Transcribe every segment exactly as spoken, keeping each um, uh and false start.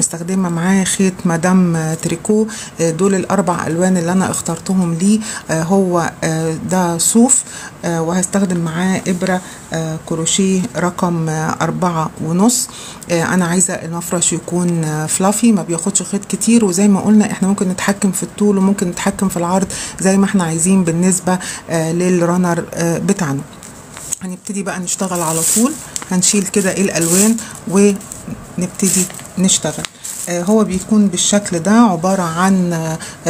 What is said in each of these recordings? مستخدمه معاه خيط مدام تريكو. دول الاربع الوان اللي انا اخترتهم ليه. هو ده صوف وهستخدم معاه ابره كروشيه رقم اربعة ونص. انا عايزه المفرش يكون فلافي ما بياخدش خيط كتير، وزي ما قلنا احنا ممكن نتحكم في الطول وممكن نتحكم في العرض زي ما احنا عايزين بالنسبه للرنر بتاعنا. هنبتدي بقى نشتغل على طول. هنشيل كده الالوان و نبتدي نشتغل. هو بيكون بالشكل ده عبارة عن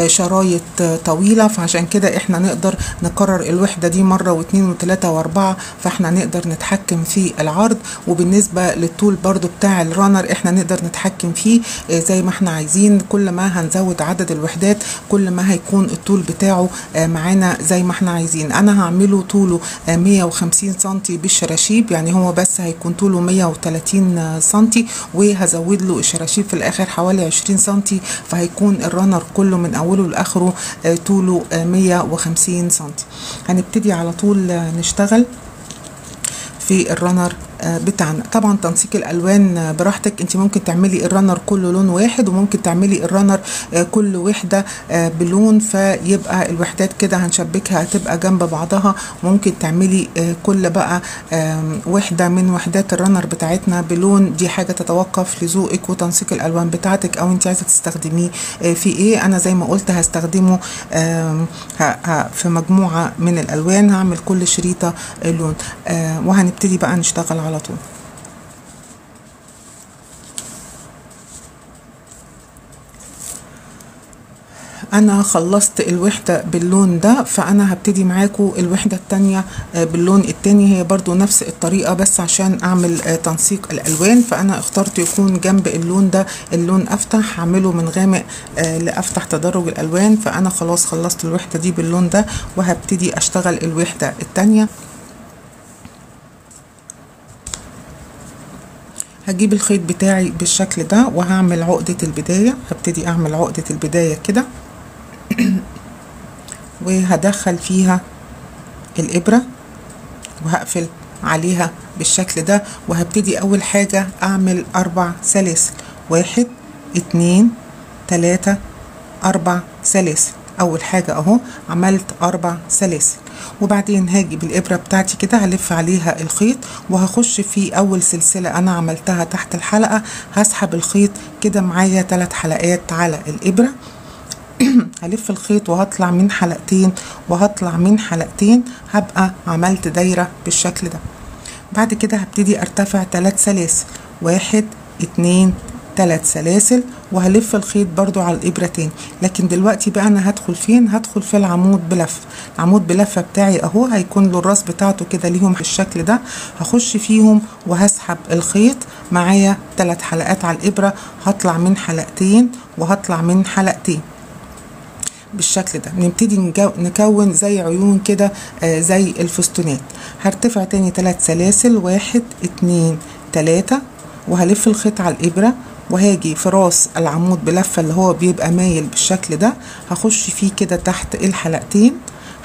شرايط طويلة، فعشان كده احنا نقدر نكرر الوحدة دي مرة واثنين وثلاثة واربعة، فاحنا نقدر نتحكم في العرض. وبالنسبة للطول برضو بتاع الرانر احنا نقدر نتحكم فيه زي ما احنا عايزين. كل ما هنزود عدد الوحدات كل ما هيكون الطول بتاعه معانا زي ما احنا عايزين. انا هعمله طوله مية وخمسين سنتي بالشراشيب، يعني هو بس هيكون طوله مية وتلاتين سنتي، وهزود له الشراشيب في الاخر حوالي عشرين سنتي، فهيكون الرنر كله من اوله لاخره طوله مية وخمسين سنتي. هنبتدي على طول نشتغل في الرنر بتاعنا. طبعا تنسيق الالوان براحتك، انت ممكن تعملي الرنر كله لون واحد، وممكن تعملي الرنر كل وحده بلون، فيبقى الوحدات كده هنشبكها هتبقى جنب بعضها. ممكن تعملي كل بقى وحده من وحدات الرنر بتاعتنا بلون. دي حاجه تتوقف لذوقك وتنسيق الالوان بتاعتك، او انت عايزه تستخدميه في ايه. انا زي ما قلت هستخدمه في مجموعه من الالوان، هعمل كل شريطه لون. وهنبتدي بقى نشتغل على طول. انا خلصت الوحدة باللون ده، فانا هبتدي معاكم الوحدة التانية باللون التاني. هي برضو نفس الطريقة بس عشان اعمل تنسيق الالوان، فانا اخترت يكون جنب اللون ده اللون افتح، هعمله من غامق لافتح تدرج الالوان. فانا خلاص خلصت الوحدة دي باللون ده، وهبتدي اشتغل الوحدة التانية. هجيب الخيط بتاعي بالشكل ده، وهعمل عقدة البداية. هبتدي اعمل عقدة البداية كده وهدخل فيها الابرة وهقفل عليها بالشكل ده. وهبتدي اول حاجة اعمل اربع سلاسل، واحد اتنين تلاتة اربع سلاسل. اول حاجة اهو عملت اربع سلاسل، وبعدين هاجي بالابره بتاعتي كده هلف عليها الخيط، وهخش في اول سلسله انا عملتها تحت الحلقه. هسحب الخيط كده معايا ثلاث حلقات على الابره هلف الخيط وهطلع من حلقتين وهطلع من حلقتين، هبقى عملت دايره بالشكل ده. بعد كده هبتدي ارتفع ثلاث سلاسل، واحد اتنين ثلاث سلاسل، وهلف الخيط برضو على الابره تاني. لكن دلوقتي بقى انا هدخل فين؟ هدخل في العمود بلف. العمود بلفه بتاعي اهو هيكون له الراس بتاعته كده ليهم بالشكل ده. هخش فيهم وهسحب الخيط معايا ثلاث حلقات على الابره، هطلع من حلقتين وهطلع من حلقتين بالشكل ده. بنبتدي نكون زي عيون كده آه زي الفستونات. هرتفع تاني ثلاث سلاسل، واحد اتنين تلاته، وهلف الخيط على الابره، وهاجي في راس العمود بلفه اللي هو بيبقى مايل بالشكل ده. هخش فيه كده تحت الحلقتين،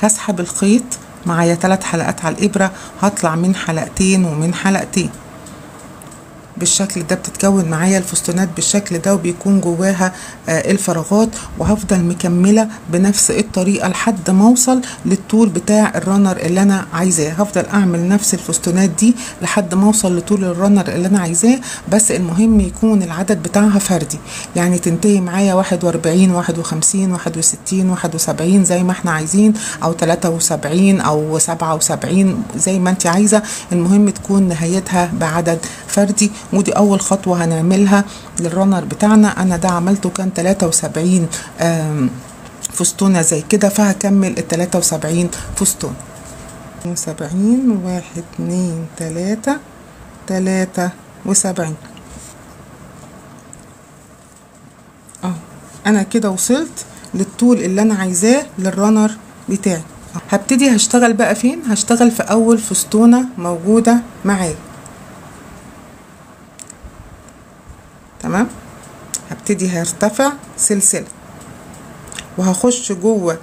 هسحب الخيط معايا ثلاث حلقات على الابره، هطلع من حلقتين ومن حلقتين بالشكل ده. بتتكون معايا الفستونات بالشكل ده، وبيكون جواها الفراغات. وهفضل مكمله بنفس الطريقه لحد ما اوصل للطول بتاع الرنر اللي انا عايزاه. هفضل اعمل نفس الفستونات دي لحد ما اوصل لطول الرنر اللي انا عايزاه، بس المهم يكون العدد بتاعها فردي، يعني تنتهي معايا واحد واربعين واحد وخمسين واحد وستين واحد وسبعين زي ما احنا عايزين، او تلاتة وسبعين او سبعة وسبعين زي ما انت عايزه. المهم تكون نهايتها بعدد فردي. ودي اول خطوه هنعملها للرنر بتاعنا. انا ده عملته كان تلاتة وسبعين فستونه زي كده، فهكمل ال تلاتة وسبعين فستون. سبعين واحد اتنين تلاتة تلاتة وسبعين. اه انا كده وصلت للطول اللي انا عايزاه للرنر بتاعي. هبتدي هشتغل بقى فين؟ هشتغل في اول فستونه موجوده معايا. تمام. هبتدي هرتفع سلسله وهخش جوه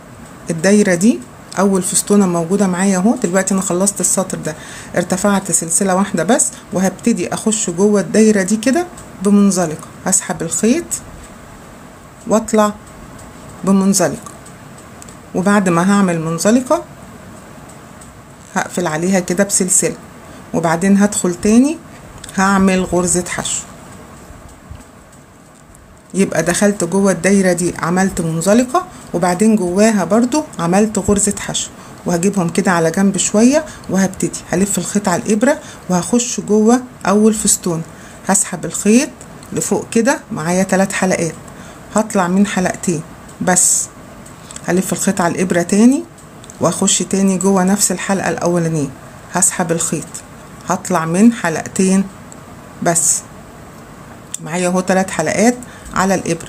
الدايره دي. اول فستونه موجوده معايا اهو. دلوقتي انا خلصت السطر ده، ارتفعت سلسله واحده بس، وهبتدي اخش جوه الدايره دي كده بمنزلقة. هسحب الخيط واطلع بمنزلقة، وبعد ما هعمل منزلقة هقفل عليها كده بسلسلة، وبعدين هدخل تاني هعمل غرزة حشو. يبقى دخلت جوه الدايرة دي عملت منزلقة، وبعدين جواها برضو عملت غرزة حشو، وهجيبهم كده على جنب شوية، وهبتدي هلف الخيط على الإبرة وهخش جوه أول فستون. هسحب الخيط لفوق كده، معايا ثلاث حلقات، هطلع من حلقتين بس، هلف الخيط على الإبرة تاني واخش تاني جوه نفس الحلقة الأولانية. هسحب الخيط هطلع من حلقتين بس، معايا اهو ثلاث حلقات على الإبرة،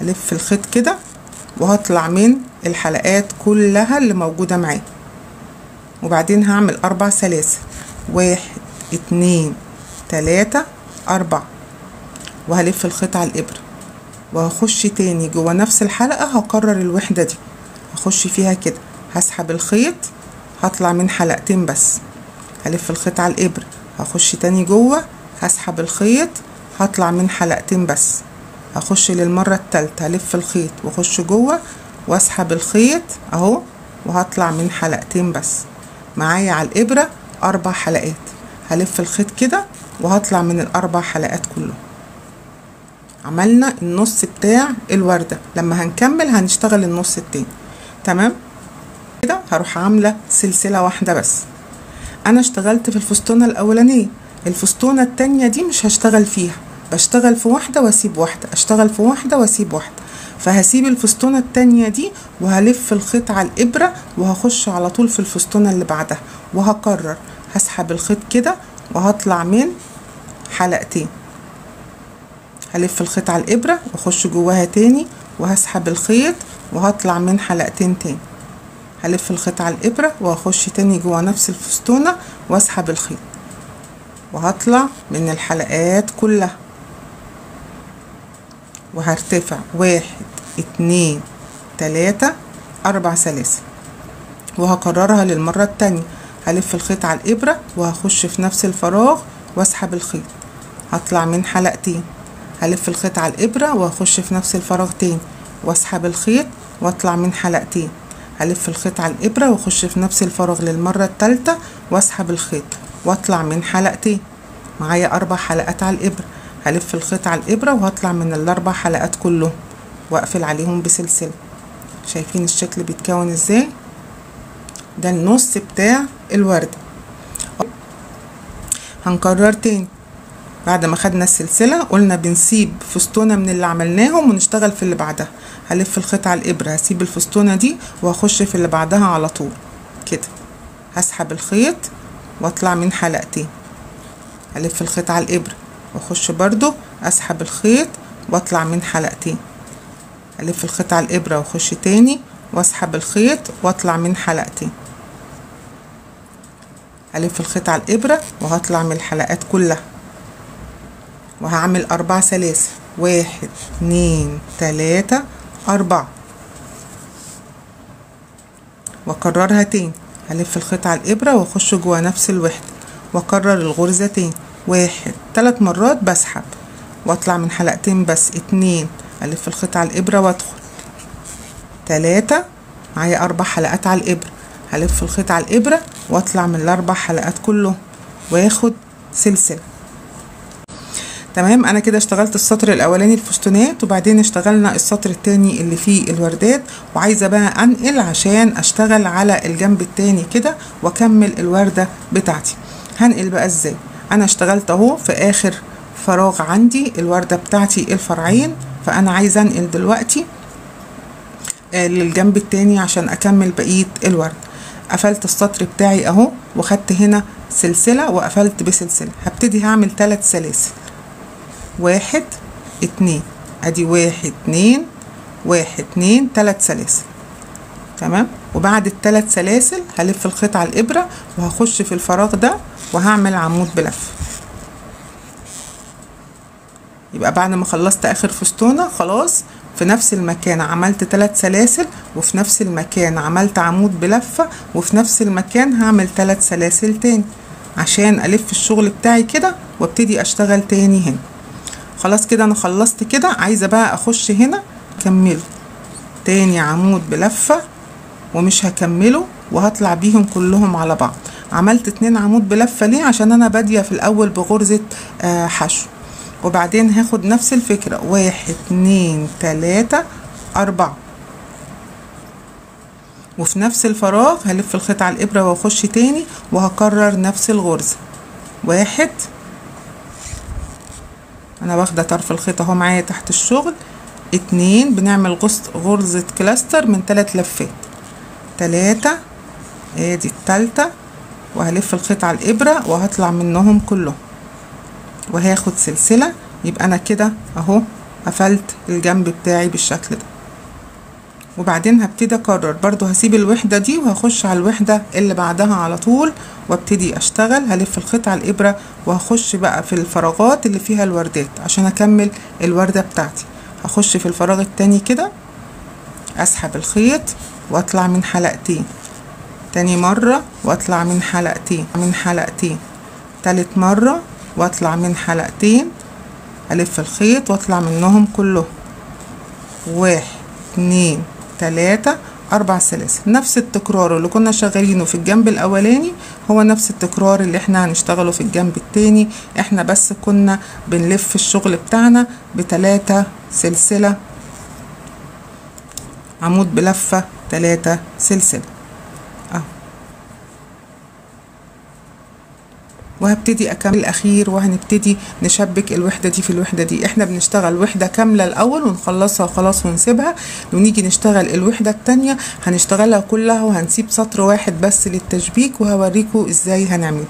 هلف الخيط كده وهطلع من الحلقات كلها اللي موجودة معايا. وبعدين هعمل أربع سلاسل، واحد اتنين تلاتة أربعة، وهلف الخيط على الإبرة وهخش تاني جوه نفس الحلقة. هكرر الوحدة دي، هخش فيها كده، هسحب الخيط هطلع من حلقتين بس، هلف الخيط على الإبرة هخش تاني جوه، هسحب الخيط هطلع من حلقتين بس، هخش للمرة التالتة، هلف الخيط واخش جوه واسحب الخيط اهو، وهطلع من حلقتين بس، معايا على الإبرة أربع حلقات، هلف الخيط كده وهطلع من الأربع حلقات كلهم. عملنا النص بتاع الوردة، لما هنكمل هنشتغل النص التاني. تمام كده هروح عاملة سلسلة واحدة بس. انا اشتغلت في الفستونة الاولانية، الفستونة التانية دي مش هشتغل فيها، بشتغل في واحدة واسيب واحدة، اشتغل في واحدة واسيب واحدة، فهسيب الفستونة التانية دي وهلف الخيط على الإبرة وهخش على طول في الفستونة اللي بعدها وهكرر. هسحب الخيط كده وهطلع من حلقتين، هلف الخيط على الإبرة واخش جواها تاني، وهسحب الخيط وهطلع من حلقتين تاني، هلف الخيط على الإبرة واخش تاني جوا نفس الفستونة واسحب الخيط وهطلع من الحلقات كلها، وهرتفع واحد اتنين تلاتة أربع سلاسل، وهكررها للمرة التانية. هلف الخيط على الإبرة وهخش في نفس الفراغ واسحب الخيط، هطلع من حلقتين، هلف الخيط على الإبرة وهخش في نفس الفراغ تاني واسحب الخيط واطلع من حلقتين، هلف الخيط على الإبرة واخش في نفس الفراغ للمرة التالتة واسحب الخيط واطلع من حلقتين، معايا أربع حلقات على الإبرة، هلف الخيط على الإبرة وهطلع من الأربع حلقات كلهم واقفل عليهم بسلسلة. شايفين الشكل بيتكون ازاي؟ ده النص بتاع الوردة. هنكرر تاني بعد ما خدنا السلسلة، قلنا بنسيب فستونة من اللي عملناهم ونشتغل في اللي بعدها. هلف الخيط على الإبرة، هسيب الفستونة دي وهخش في اللي بعدها على طول كده، هسحب الخيط واطلع من حلقتين، هلف الخيط على الإبرة واخش برضو، اسحب الخيط واطلع من حلقتين، الف الخيط على الإبرة واخش تاني واسحب الخيط واطلع من حلقتين، الف الخيط على الإبرة وهطلع من الحلقات كلها، وهعمل اربع سلاسل، واحد اتنين تلاتة اربعة، واكررها تاني، هلف الخيط على الإبرة واخش جوا نفس الوحدة واكرر الغرزة تاني، واحد ثلاث مرات بسحب واطلع من حلقتين بس، اتنين الف الخيط على الإبرة وادخل، تلاتة معايا اربع حلقات على الإبرة، هلف الخيط على الإبرة واطلع من الاربع حلقات كلهم واخد سلسلة. تمام، انا كده اشتغلت السطر الاولاني الفستونات، وبعدين اشتغلنا السطر التاني اللي فيه الوردات، وعايزه بقى انقل عشان اشتغل على الجنب التاني كده واكمل الوردة بتاعتي. هنقل بقى ازاي؟ انا اشتغلت اهو في اخر فراغ عندي الوردة بتاعتي الفرعين، فانا عايزه انقل دلوقتي آه للجنب التاني عشان اكمل بقية الورد. قفلت السطر بتاعي اهو، وخدت هنا سلسلة وقفلت بسلسلة. هبتدي هعمل ثلاث سلاسل، واحد اتنين، ادي واحد اتنين واحد اتنين تلات سلاسل. تمام، وبعد التلات سلاسل هلف الخيط على الإبرة وهخش في الفراغ ده وهعمل عمود بلف. يبقى بعد ما خلصت اخر فستونة خلاص، في نفس المكان عملت تلات سلاسل، وفي نفس المكان عملت عمود بلفة، وفي نفس المكان هعمل تلات سلاسل تاني عشان الف الشغل بتاعي كده وابتدي اشتغل تاني هنا. خلاص كده انا خلصت كده. عايزه بقى اخش هنا اكمله تاني عمود بلفه، ومش هكمله وهطلع بيهم كلهم على بعض. عملت اتنين عمود بلفه ليه؟ عشان انا باديه في الاول بغرزه آه حشو، وبعدين هاخد نفس الفكره واحد اتنين تلاته اربعه، وفي نفس الفراغ هلف الخيط على الابره واخش تاني وهكرر نفس الغرزه. واحد، انا واخده طرف الخيط اهو معايا تحت الشغل. اتنين، بنعمل غرزه كلاستر من ثلاث لفات. تلاته، ادي التالته، وهلف الخيط على الابره وهطلع منهم كلهم وهاخد سلسله. يبقى انا كده اهو قفلت الجنب بتاعي بالشكل ده. وبعدين هبتدي اكرر برضو، هسيب الوحده دي وهخش على الوحده اللي بعدها على طول وابتدي اشتغل. هلف الخيط على الابره وهخش بقى في الفراغات اللي فيها الوردات عشان اكمل الورده بتاعتي. هخش في الفراغ التاني كده، اسحب الخيط واطلع من حلقتين، تاني مره واطلع من حلقتين من حلقتين، تالت مره واطلع من حلقتين، الف الخيط واطلع منهم كلهم. واحد اتنين تلاته اربع سلاسل. نفس التكرار اللي كنا شغالينه في الجنب الاولاني هو نفس التكرار اللي احنا هنشتغله في الجنب التاني. احنا بس كنا بنلف الشغل بتاعنا بتلاته سلسله، عمود بلفه تلاته سلسله اهو. وهبتدي اكمل الاخير، وهنبتدي نشبك الوحده دي في الوحده دي. احنا بنشتغل وحده كامله الاول ونخلصها خلاص ونسيبها، ونيجي نشتغل الوحده التانيه هنشتغلها كلها وهنسيب سطر واحد بس للتشبيك، وهوريكم ازاي هنعمله.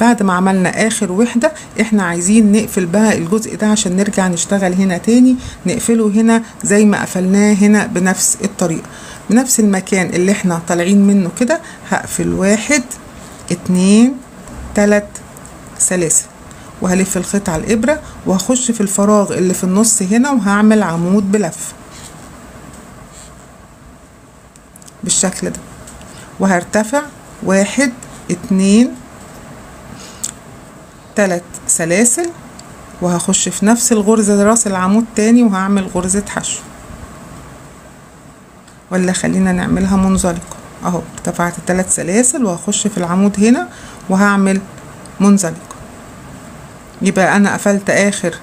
بعد ما عملنا اخر وحده احنا عايزين نقفل بقى الجزء ده عشان نرجع نشتغل هنا تاني. نقفله هنا زي ما قفلناه هنا بنفس الطريقه، بنفس المكان اللي احنا طالعين منه كده. هقفل واحد اتنين تلات سلاسل، وهلف الخيط على الابره وهخش في الفراغ اللي في النص هنا وهعمل عمود بلف بالشكل ده، وهرتفع واحد اتنين تلات سلاسل، وهخش في نفس الغرزه راس العمود تاني وهعمل غرزه حشو. ولا خلينا نعملها منزلقه اهو. ارتفعت تلات سلاسل وهخش في العمود هنا وهعمل منزلقه. يبقى انا قفلت اخر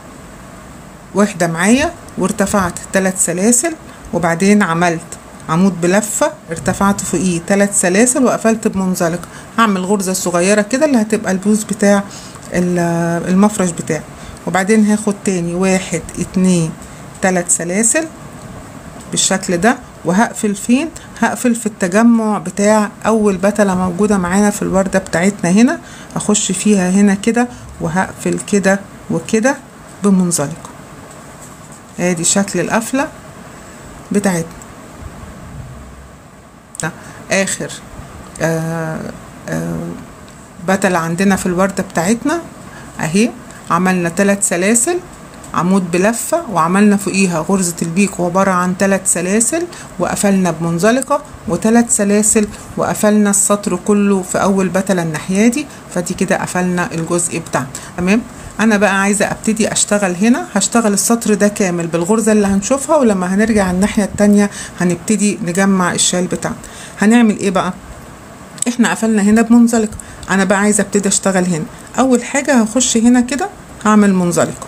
وحده معايا وارتفعت ثلاث سلاسل، وبعدين عملت عمود بلفه ارتفعت فوقيه ثلاث سلاسل وقفلت بمنزلقه. هعمل غرزه صغيره كده اللي هتبقى البوز بتاع المفرش بتاعي، وبعدين هاخد تاني واحد اتنين ثلاث سلاسل بالشكل ده. وهقفل فين؟ هقفل في التجمع بتاع اول بتله موجوده معانا في الورده بتاعتنا هنا، هخش فيها هنا كده وهقفل كده وكده بمنزلقه. ادي شكل القفله بتاعتنا. اخر آآ آآ بتله عندنا في الورده بتاعتنا اهي. عملنا ثلاث سلاسل عمود بلفه، وعملنا فوقيها غرزه البيكو عباره عن ثلاث سلاسل وقفلنا بمنزلقه، وثلاث سلاسل وقفلنا السطر كله في اول بتله الناحيه دي. فدي كده قفلنا الجزء بتاعنا تمام. انا بقى عايزه ابتدي اشتغل هنا. هشتغل السطر ده كامل بالغرزه اللي هنشوفها، ولما هنرجع الناحيه التانيه هنبتدي نجمع الشال بتاعنا. هنعمل ايه بقى؟ احنا قفلنا هنا بمنزلقه، انا بقى عايزه ابتدي اشتغل هنا. اول حاجه هخش هنا كده هعمل منزلقه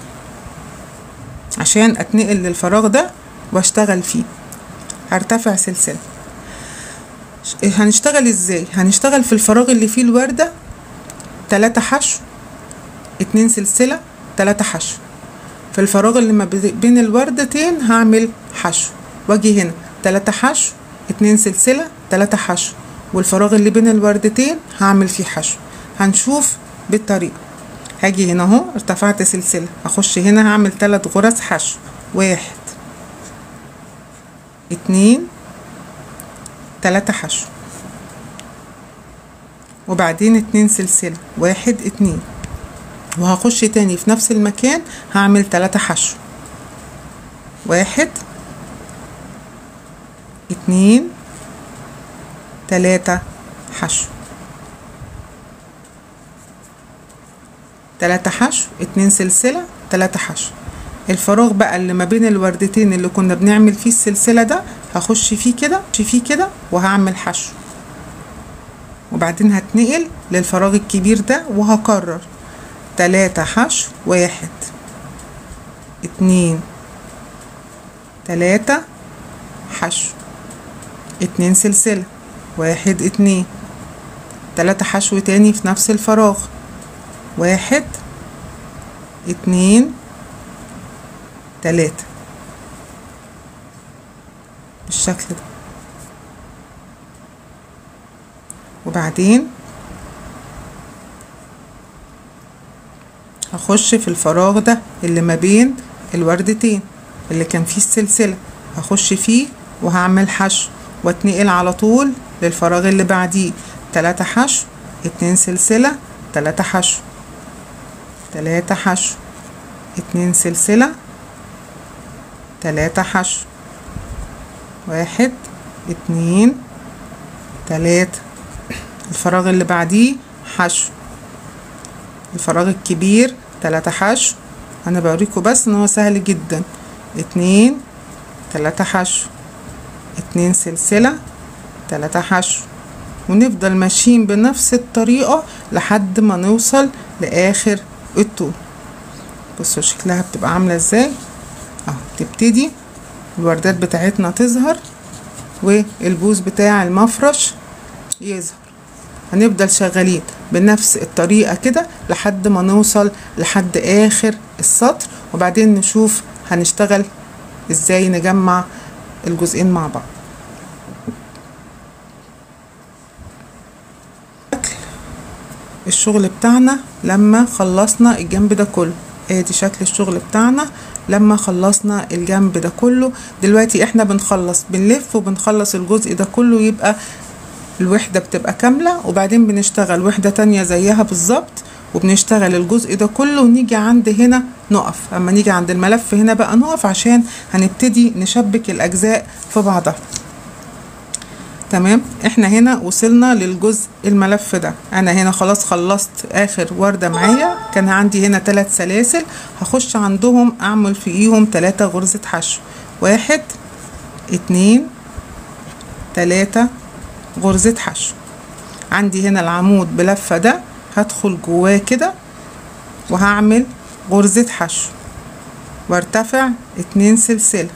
عشان اتنقل للفراغ ده واشتغل فيه. هرتفع سلسله. هنشتغل ازاي؟ هنشتغل في الفراغ اللي فيه الورده تلاتة حشو، اتنين سلسله، تلاتة حشو. في الفراغ اللي ما بين الوردتين هعمل حشو، واجي هنا تلاتة حشو، اتنين سلسله، تلاتة حشو، والفراغ اللي بين الوردتين هعمل فيه حشو. هنشوف بالطريقه. هاجي هنا اهو ارتفعت سلسله، هخش هنا هعمل ثلاث غرز حشو، واحد اتنين تلاته حشو، وبعدين اتنين سلسله، واحد اتنين، وهخش تاني في نفس المكان هعمل تلاته حشو، واحد اتنين تلاته حشو، تلاتة حشو، اتنين سلسلة، تلاتة حشو، الفراغ بقى اللي ما بين الوردتين اللي كنا بنعمل فيه السلسله ده هخش فيه كده فيه كده وهعمل حشو، وبعدين هتنقل للفراغ الكبير ده وهكرر تلاتة حشو، واحد اتنين تلاتة حشو، اتنين سلسلة، واحد اتنين تلاتة حشو تاني في نفس الفراغ، واحد اتنين تلاتة بالشكل ده. وبعدين هخش في الفراغ ده اللي ما بين الوردتين اللي كان فيه السلسلة، هخش فيه وهعمل حشو واتنقل على طول للفراغ اللي بعديه، تلاتة حشو، اتنين سلسلة، تلاتة حشو، تلاتة حشو، اتنين سلسلة، تلاتة حشو، واحد اتنين تلاتة، الفراغ اللي بعديه حشو، الفراغ الكبير تلاتة حشو، انا بوريكم بس ان هو سهل جدا، اتنين تلاتة حشو، اتنين سلسلة، تلاتة حشو، ونفضل ماشيين بنفس الطريقة لحد ما نوصل لاخر الطول. بصوا شكلها بتبقى عاملة ازاي اهو، تبتدي الوردات بتاعتنا تظهر والبوز بتاع المفرش يظهر، هنفضل شغالين بنفس الطريقة كده لحد ما نوصل لحد اخر السطر، وبعدين نشوف هنشتغل ازاي نجمع الجزئين مع بعض. الشغل بتاعنا لما خلصنا الجنب ده كله، ادي شكل الشغل بتاعنا لما خلصنا الجنب ده كله. دلوقتي احنا بنخلص بنلف وبنخلص الجزء ده كله، يبقى الوحدة بتبقى كاملة، وبعدين بنشتغل وحدة تانية زيها بالظبط وبنشتغل الجزء ده كله، ونيجي عند هنا نقف. اما نيجي عند الملف هنا بقى نقف عشان هنبتدي نشبك الاجزاء في بعضها. تمام، احنا هنا وصلنا للجزء الملف ده، انا هنا خلاص خلصت اخر وردة معايا، كان عندي هنا ثلاث سلاسل، هخش عندهم اعمل فيهم ثلاثة غرزة حشو، واحد اتنين ثلاثة غرزة حشو. عندي هنا العمود بلفة ده، هدخل جواه كده وهعمل غرزة حشو وارتفع اتنين سلسلة،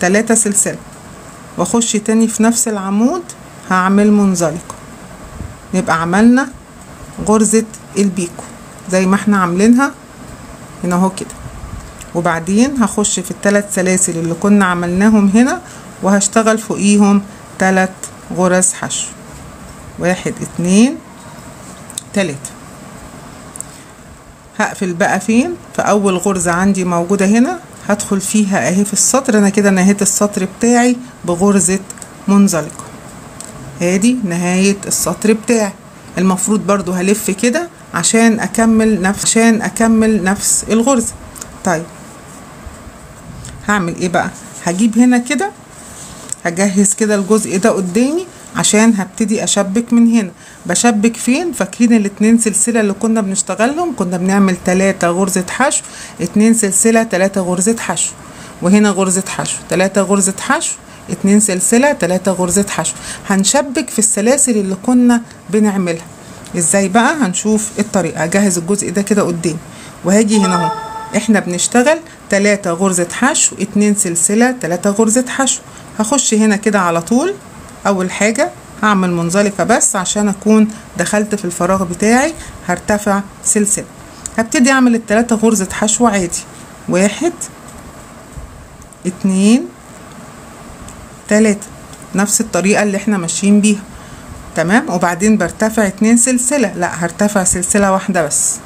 تلاتة سلسلة، واخش تاني في نفس العمود هعمل منزلق، نبقى عملنا غرزة البيكو زي ما احنا عاملينها هنا اهو كده. وبعدين هخش في التلات سلاسل اللي كنا عملناهم هنا وهشتغل فوقيهم تلات غرز حشو، واحد اتنين تلاتة. هقفل بقى فين؟ في اول غرزة عندي موجودة هنا، هدخل فيها اهي في السطر، انا كده نهيت السطر بتاعي بغرزة منزلقة، ادي نهاية السطر بتاعي. المفروض برضو هلف كده عشان اكمل نفس عشان اكمل نفس الغرزة. طيب هعمل ايه بقى؟ هجيب هنا كده، هجهز كده الجزء ده قدامي عشان هبتدي اشبك من هنا. بشبك فين؟ فاكرين الاتنين سلسلة اللي كنا بنشتغلهم؟ كنا بنعمل تلاتة غرزة حشو، اتنين سلسلة، تلاتة غرزة حشو، وهنا غرزة حشو، تلاتة غرزة حشو، اتنين سلسلة، تلاتة غرزة حشو. هنشبك في السلاسل اللي كنا بنعملها. ازاي بقى؟ هنشوف الطريقة. هجهز الجزء ده كده قدامي وهاجي هنا اهو، احنا بنشتغل تلاتة غرزة حشو، اتنين سلسلة، تلاتة غرزة حشو. هخش هنا كده على طول، اول حاجة هعمل منزلقة بس عشان اكون دخلت في الفراغ بتاعي، هرتفع سلسلة، هبتدي اعمل التلاتة غرزة حشو عادي، واحد اتنين تلاتة، نفس الطريقة اللي احنا ماشيين بيها. تمام، وبعدين برتفع اتنين سلسلة، لا هرتفع سلسلة واحدة بس،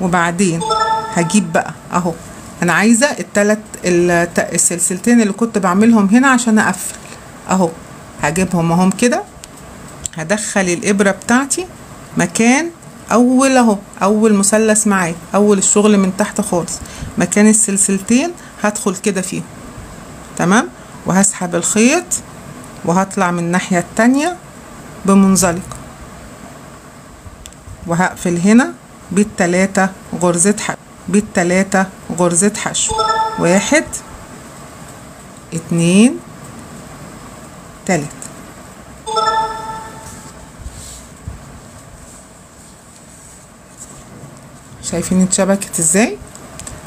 وبعدين هجيب بقى اهو، انا عايزة التلات السلسلتين اللي كنت بعملهم هنا عشان اقفل اهو، هجيبهم اهم كده، هدخل الابره بتاعتي مكان اول اهو، اول مثلث معايا، اول الشغل من تحت خالص مكان السلسلتين، هدخل كده فيه. تمام، وهسحب الخيط وهطلع من الناحيه التانيه بمنزلق، وهقفل هنا بالتلاته غرزه حشو. بالتلاتة غرزة حشو، واحد اتنين تلاتة. شايفين اتشبكت ازاي؟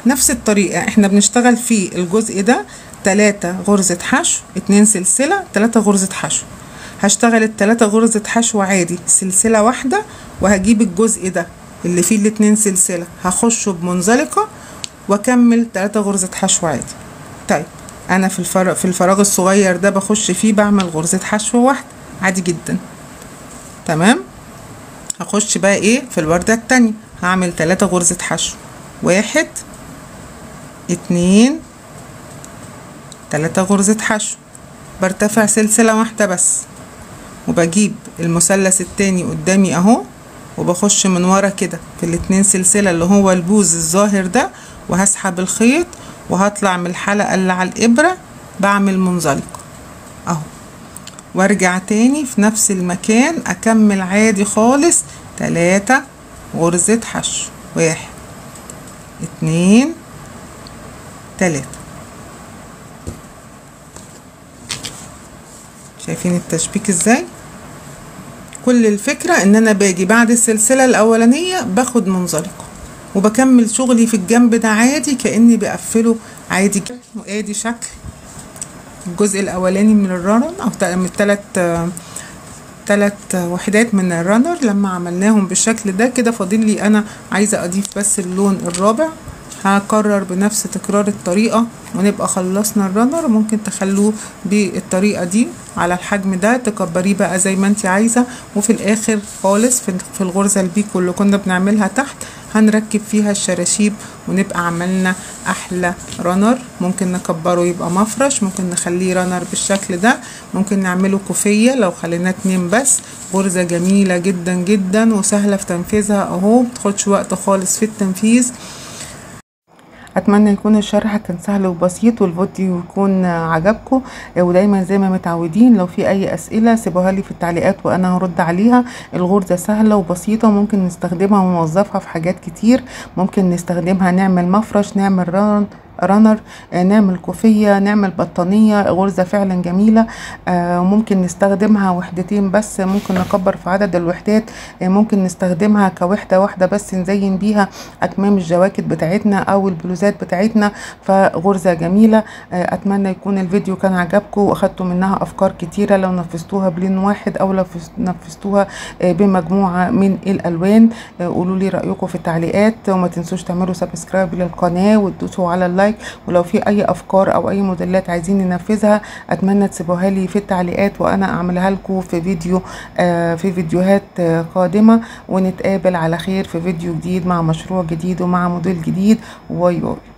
نفس الطريقة احنا بنشتغل في الجزء ده تلاتة غرزة حشو، اتنين سلسلة، تلاتة غرزة حشو. هشتغل التلاتة غرزة حشو عادي سلسلة واحدة، وهجيب الجزء ده اللي فيه الاتنين سلسلة هخشه بمنزلقة واكمل تلاتة غرزة حشو عادي. طيب انا في الفراغ في الفراغ الصغير ده بخش فيه بعمل غرزة حشو واحدة عادي جدا. تمام، هخش بقى ايه في الوردة التانية، هعمل تلاتة غرزة حشو، واحد اتنين تلاتة غرزة حشو، برتفع سلسلة واحدة بس، وبجيب المثلث التاني قدامي اهو، وبخش من ورا كده في الاتنين سلسلة اللي هو البوز الظاهر ده، وهسحب الخيط وهطلع من الحلقة اللي على الابرة بعمل منزلق اهو، وارجع تاني في نفس المكان اكمل عادي خالص تلاتة غرزة حشو، واحد اتنين تلاتة. شايفين التشبيك ازاي؟ كل الفكرة ان انا باجي بعد السلسلة الاولانية باخد منزلقة وبكمل شغلي في الجنب ده عادي كأني بقفله عادي جدا. وادي شكل الجزء الاولاني من الرنر او من التلات تلات وحدات من الرنر لما عملناهم بالشكل ده كده. فاضل لي انا عايزة اضيف بس اللون الرابع، هكرر بنفس تكرار الطريقة ونبقى خلصنا الرنر. ممكن تخلوه بالطريقة دي على الحجم ده، تكبريه بقى زي ما انت عايزة. وفي الاخر خالص في الغرزة البيكو اللي كنا بنعملها تحت هنركب فيها الشراشيب ونبقى عملنا احلى رنر. ممكن نكبره يبقى مفرش، ممكن نخليه رنر بالشكل ده، ممكن نعمله كوفية لو خليناه اتنين بس. غرزة جميلة جدا جدا وسهلة في تنفيذها اهو، متاخدش وقت خالص في التنفيذ. اتمنى يكون الشرح كان سهل وبسيط والفيديو يكون عجبكم، ودايما زي ما متعودين لو في اي اسئله سيبوها لي في التعليقات وانا هرد عليها. الغرزه سهله وبسيطه وممكن نستخدمها ونوظفها في حاجات كتير، ممكن نستخدمها نعمل مفرش، نعمل ران رنر، نعمل كوفية، نعمل بطانية. غرزة فعلا جميلة، ممكن نستخدمها وحدتين بس، ممكن نكبر في عدد الوحدات، ممكن نستخدمها كوحدة واحدة بس نزين بيها أكمام الجواكت بتاعتنا أو البلوزات بتاعتنا. فغرزة جميلة، أتمنى يكون الفيديو كان عجبكم وأخدتوا منها أفكار كتيرة لو نفذتوها بلون واحد أو لو نفذتوها بمجموعة من الألوان. قولوا لي رأيكم في التعليقات، وما تنسوش تعملوا سبسكرايب للقناة وتدوسوا على اللايك. ولو في اي افكار او اي موديلات عايزين ننفذها اتمنى تسيبوها لي في التعليقات وانا اعملها لكم في فيديو آه في فيديوهات آه قادمه. ونتقابل على خير في فيديو جديد مع مشروع جديد ومع موديل جديد. واي واي.